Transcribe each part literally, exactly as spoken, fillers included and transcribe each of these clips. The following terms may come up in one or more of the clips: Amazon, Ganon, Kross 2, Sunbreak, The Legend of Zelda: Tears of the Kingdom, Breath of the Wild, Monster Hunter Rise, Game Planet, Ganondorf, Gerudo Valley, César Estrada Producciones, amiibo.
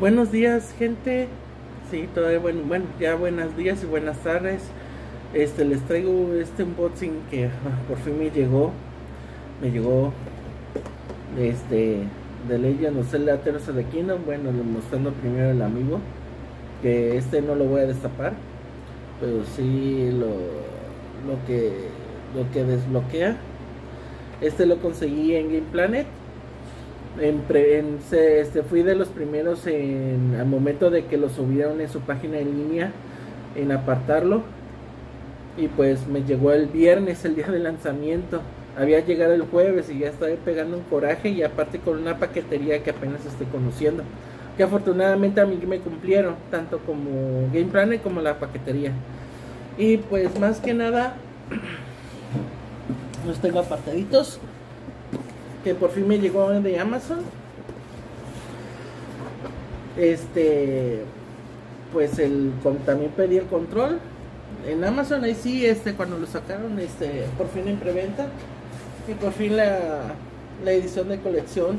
Buenos días, gente. Sí, todavía bueno, bueno, ya buenos días y buenas tardes. Este, les traigo este unboxing que por fin me llegó. Me llegó este The Legend of Zelda: Tears of the Kingdom. Bueno, les mostrando primero el amiibo, que este no lo voy a destapar, pero sí lo lo que lo que desbloquea. Este lo conseguí en Game Planet. En pre, en, se, este, fui de los primeros en, al momento de que lo subieron en su página en línea, en apartarlo, y pues me llegó el viernes, el día de lanzamiento. Había llegado el jueves y ya estaba pegando un coraje, y aparte con una paquetería que apenas estoy conociendo, que afortunadamente a mí me cumplieron, tanto como Game Planet como la paquetería. Y pues más que nada los tengo apartaditos, que por fin me llegó de Amazon. Este, pues el también pedí el control en Amazon. Ahí sí, este, cuando lo sacaron, este, por fin en preventa, y por fin la, la edición de colección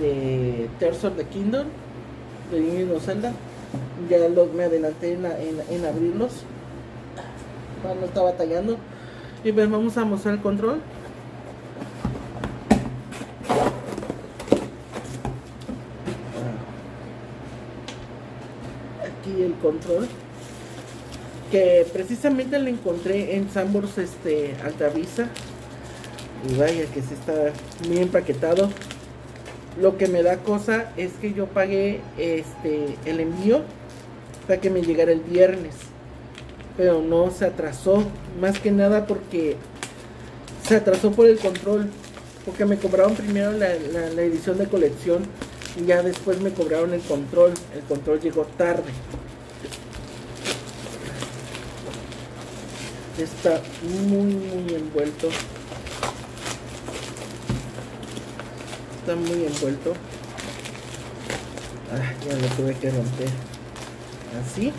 de Tears of the Kingdom de Legend of Zelda. Ya los, me adelanté en, en, en abrirlos, no estaba batallando. Y pues vamos a mostrar el control. Aquí el control, que precisamente lo encontré en Sunbreak, este, Altavisa. Y vaya que sí está muy empaquetado. Lo que me da cosa es que yo pagué este el envío para que me llegara el viernes, pero no se atrasó, más que nada porque se atrasó por el control, porque me cobraron primero la, la, la edición de colección y ya después me cobraron el control. El control llegó tarde. Está muy muy envuelto, está muy envuelto. Ah, ya lo tuve que romper así.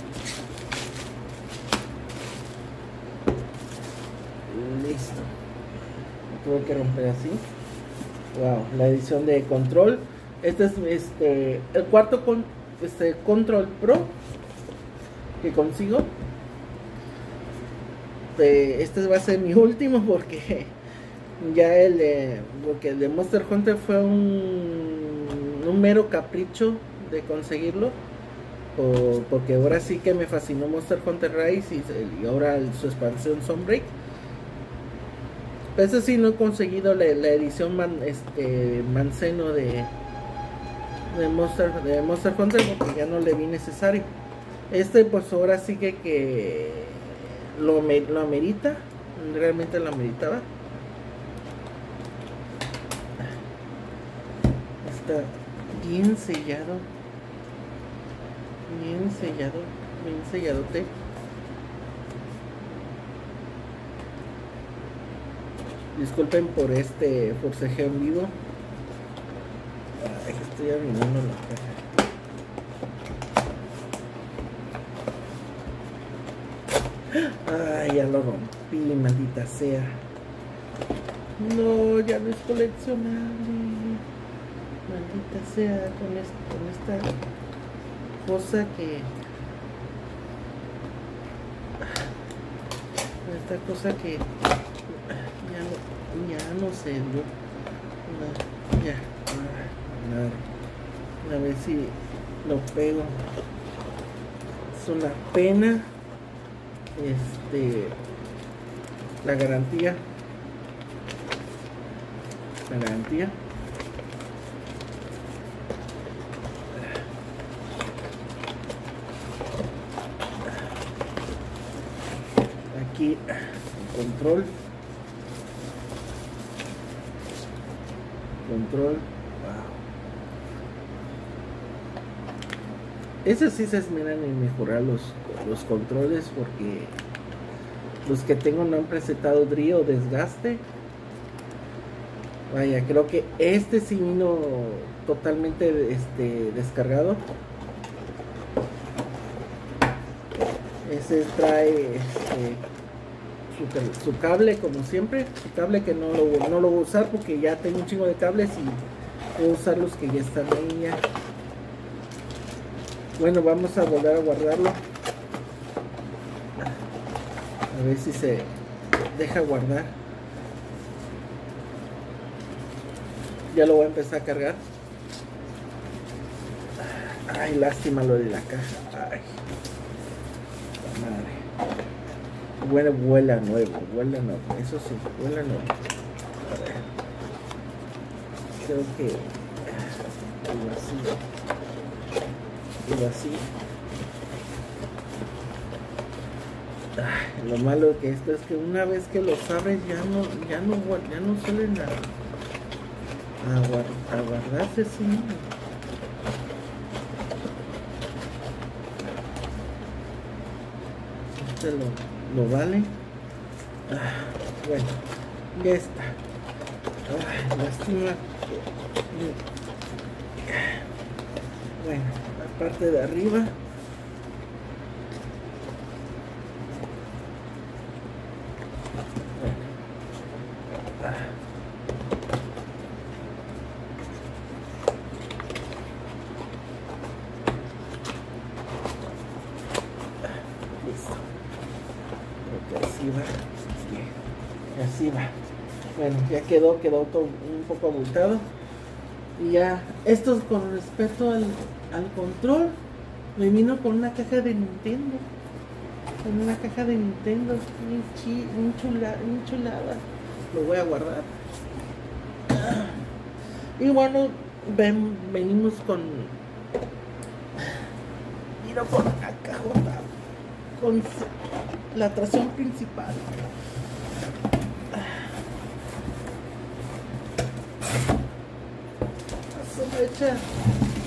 Listo, lo tuve que romper así. Wow, la edición de control. Este es este, el cuarto con, este, Control Pro que consigo. Este, este va a ser mi último, porque ya el de, porque el de Monster Hunter fue un, un mero capricho de conseguirlo. O, porque ahora sí que me fascinó Monster Hunter Rise y, y ahora el, su expansión Sunbreak. Eso sí, no he conseguido la, la edición man, este, Manceno de... de Monster, de Monster Hunter, porque ya no le vi necesario. Este pues ahora sí que, que lo, me, lo amerita, realmente lo ameritaba. Está bien sellado, bien sellado, bien selladote. Disculpen por este forcejeo en vivo. Estoy abriendo la caja. Ay, ya lo rompí, maldita sea. No, ya no es coleccionable. Maldita sea, con, este, con esta cosa que... Con esta cosa que... Ya no, ya no sé, no, ya. A ver si lo pego. Es una pena. Este, la garantía, la garantía. Aquí el control, control. Esos sí se esmeran en mejorar los, los controles, porque los que tengo no han presentado drío o desgaste. Vaya, creo que este sí vino totalmente este, descargado. Ese trae este, su, su cable, como siempre. Su cable que no lo, no lo voy a usar, porque ya tengo un chingo de cables y voy a usar los que ya están ahí ya. Bueno, vamos a volver a guardarlo. A ver si se deja guardar. Ya lo voy a empezar a cargar. Ay, lástima lo de la caja. Ay, madre. Huele, vuela nuevo, vuela nuevo. Eso sí, vuela nuevo. A ver. Creo que... Algo así. Algo así. Ay, lo malo que esto es que una vez que los abres ya no, ya no, ya no suelen a, a, a guardarse, sí. Este lo... ¿Lo vale? Ah, bueno, ya está. Ah, lástima. Bueno, la parte de arriba. Ya quedó, quedó todo un poco abultado. Y ya, esto es con respecto al, al control. Me vino con una caja de Nintendo. Con una caja de Nintendo. Muy, chi, muy, chula, muy chulada. Lo voy a guardar. Y bueno, ven, venimos con... Vino con la cajota. Con la atracción principal.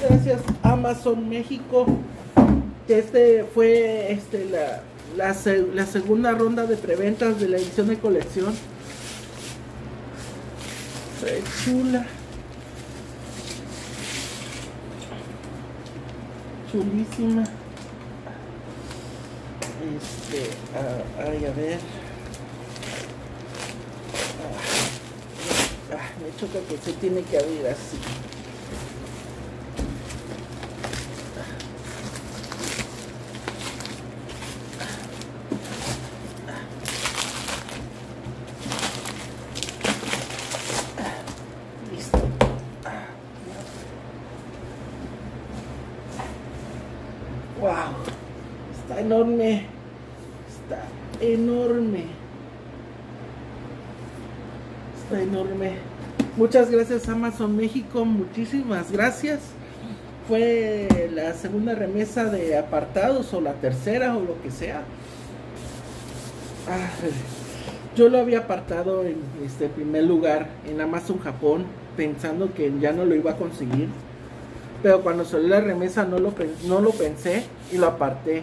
Gracias Amazon México. Este fue este, la, la, la segunda ronda de preventas de la edición de colección. Re chula. Chulísima. Este, ah, ay, a ver. Ah, ah, me choca que se tiene que abrir así. Enorme, está enorme, está enorme. Muchas gracias Amazon México, muchísimas gracias. Fue la segunda remesa de apartados o la tercera o lo que sea. Ah, yo lo había apartado en este primer lugar en Amazon Japón pensando que ya no lo iba a conseguir, pero cuando salió la remesa no lo, no lo pensé y lo aparté.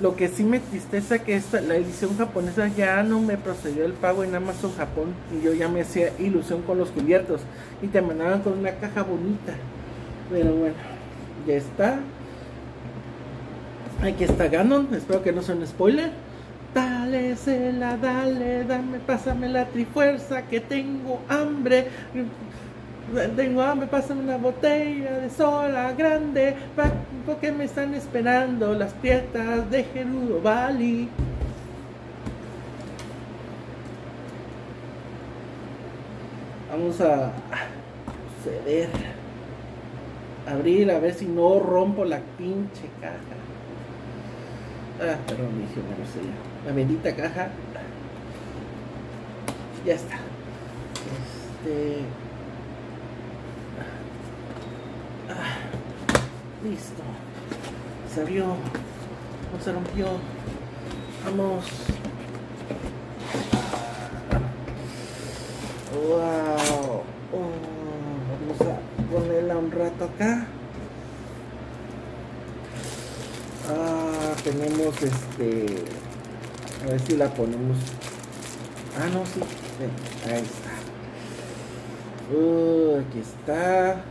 Lo que sí me tristeza que esta, la edición japonesa ya no me procedió el pago en Amazon Japón. Y yo ya me hacía ilusión con los cubiertos. Y te mandaban con una caja bonita. Pero bueno, ya está. Aquí está Ganon. Espero que no sea un spoiler. Dale, Cela, dale, dame, pásame la trifuerza que tengo hambre. Tengo hambre, pásame una botella de sola grande, porque me están esperando las fiestas de Gerudo Valley. Vamos a ceder, abrir, a ver si no rompo la pinche caja. Ah, perdón, me dije una grosería. La bendita caja. Ya está. Este... Listo. Se abrió. No se rompió. Vamos. Wow. Oh, vamos a ponerla un rato acá. Ah, tenemos este. A ver si la ponemos. Ah, no, sí. Ven, ahí está. Uh, aquí está.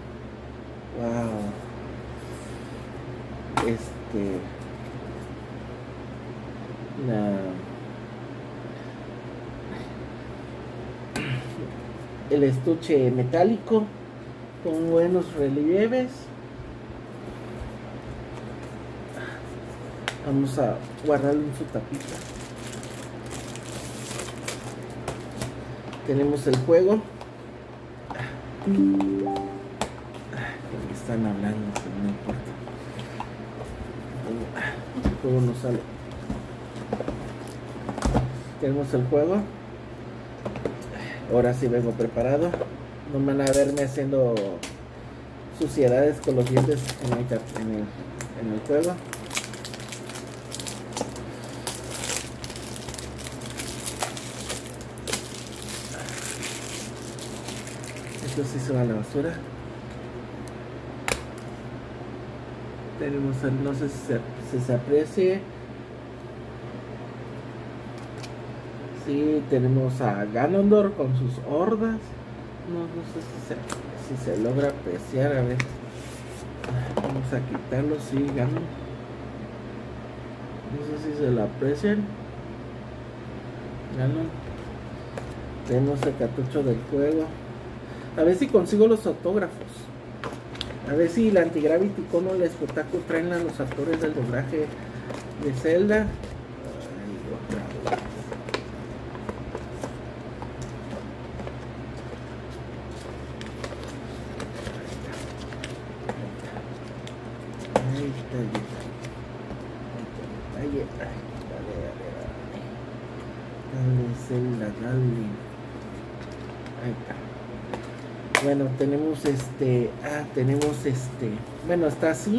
Wow, este, no. El estuche metálico con buenos relieves. Vamos a guardarlo en su tapita. Tenemos el juego. Ay, están hablando, pero no importa. El juego no sale. Tenemos el juego. Ahora sí vengo preparado. No van a verme haciendo suciedades con los dientes en el, en el, en el juego. Esto sí se va a la basura. Tenemos, no sé si se, si se aprecie. Sí, tenemos a Ganondorf con sus hordas. No, no sé si se, si se logra apreciar. A ver, vamos a quitarlo. Sí, Ganon. No sé si se lo aprecian. Ganon. Tenemos el cartucho del juego. A ver si consigo los autógrafos. A ver si la Antigravity Cono y el Escotaco traen a los actores del doblaje de Zelda. Ay, otra vez. Bueno, tenemos este, ah, tenemos este, bueno, está así.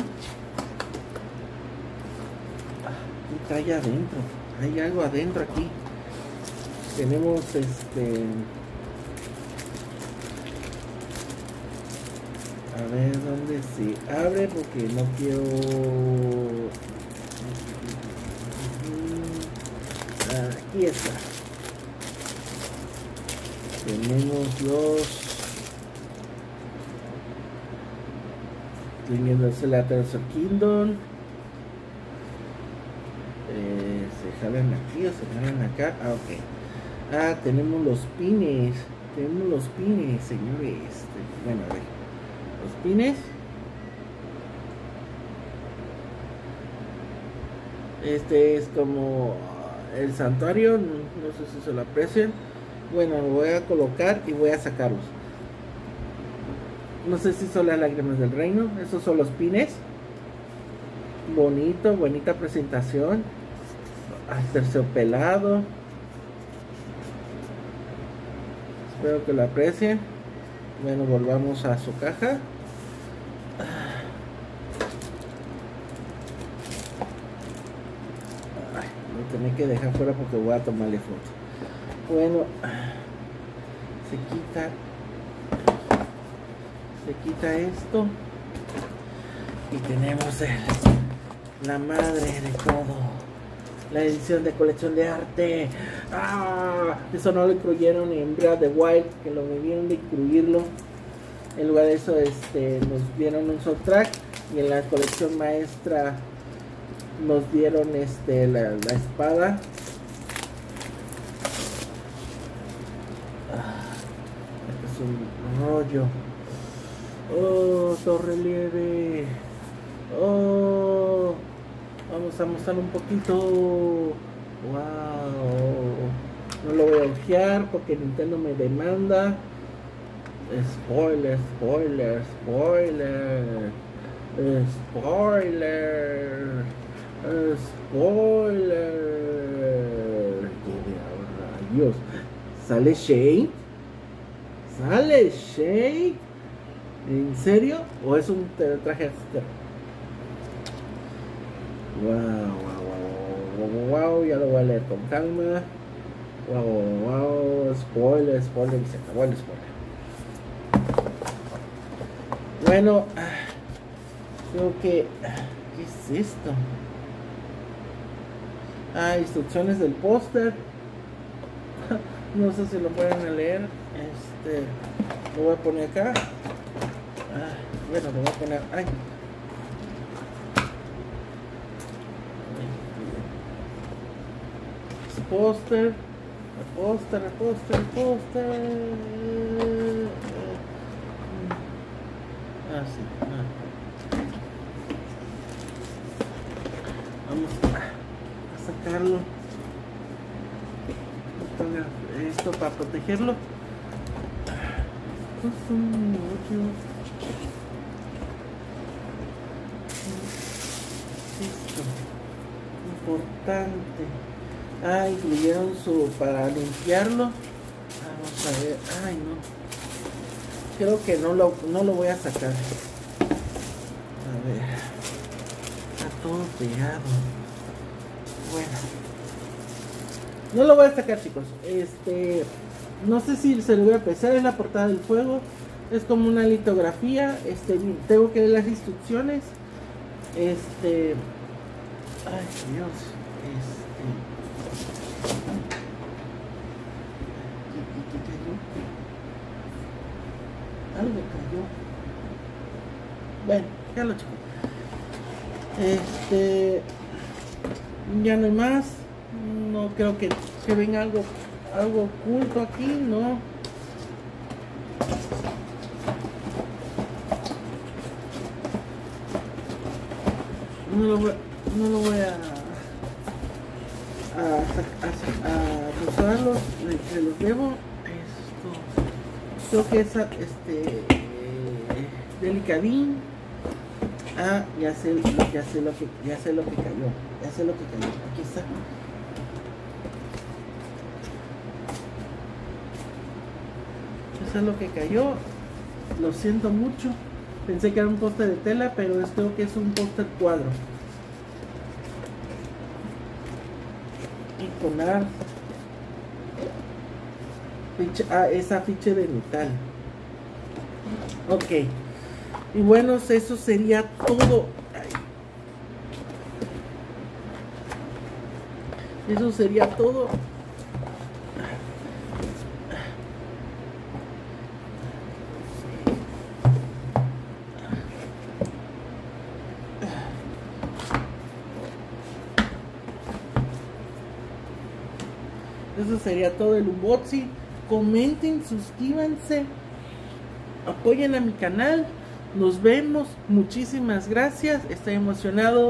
¿Qué trae adentro? Hay algo adentro aquí. Tenemos este, a ver, ¿dónde se abre? Porque no quiero, aquí está. Tenemos los Legend of Tears of the Kingdom. Eh, se jalan aquí o se jalan acá. Ah, ok. Ah, tenemos los pines. Tenemos los pines, señores. Este, bueno, a ver. Los pines. Este es como el santuario. No, no sé si se lo aprecian. Bueno, lo voy a colocar y voy a sacarlos. No sé si son las lágrimas del reino. Esos son los pines. Bonito, bonita presentación. Terciopelado. Espero que lo aprecien. Bueno, volvamos a su caja. Ay, lo tenía que dejar fuera porque voy a tomarle foto. Bueno, se quita. Se quita esto y tenemos el, la madre de todo, la edición de colección de arte. ¡Ah! Eso no lo incluyeron en Breath of the Wild, que lo debieron de incluirlo. En lugar de eso, este, nos dieron un soundtrack, y en la colección maestra nos dieron este, la, la espada. Ah, es un rollo. Oh, torrelieve. Oh, vamos a mostrar un poquito. Wow. No lo voy a ojear porque Nintendo me demanda. Spoiler, spoiler, spoiler. Spoiler. Spoiler. Dios. ¿Sale Shake? ¿Sale Shake? ¿En serio? ¿O es un traje? Wow, wow, wow, wow, wow, ya lo voy a leer con calma. Wow, wow, wow, spoiler, spoiler, y se acabó el spoiler. Bueno, creo que... ¿Qué es esto? Ah, instrucciones del póster. No sé si lo pueden leer. Este, lo voy a poner acá. Ah, bueno, lo voy a poner. Ay. Póster, póster, póster, póster. Ah, sí. Ah. Vamos. protegerlo. Esto para protegerlo. Esto. Importante. Ah, incluyeron su para limpiarlo. Vamos a ver. Ay, no. Creo que no lo, no lo voy a sacar. A ver. Está todo pegado. Bueno. No lo voy a sacar, chicos. Este, no sé si se lo voy a pesar. Es la portada del juego. Es como una litografía. Este, tengo que leer las instrucciones. Este, ay Dios. Este, ¿qué cayó? Algo cayó. Bueno, ya lo chicos. Este, ya no hay más. No creo que, que venga algo algo oculto aquí, no. No lo voy, no lo voy a a, a, a, a usarlo, se los debo. Esto creo que es este eh, delicadín. Ah, ya sé, ya sé lo que ya sé lo que cayó, ya sé lo que cayó, aquí está. Eso es lo que cayó. Lo siento mucho. Pensé que era un póster de tela, pero es, creo que es un póster cuadro. Y con la ficha, ah, es afiche de metal. Ok. Y bueno, eso sería todo. Ay. Eso sería todo. Eso sería todo el unboxing. Comenten, suscríbanse, apoyen a mi canal. Nos vemos. Muchísimas gracias. Estoy emocionado.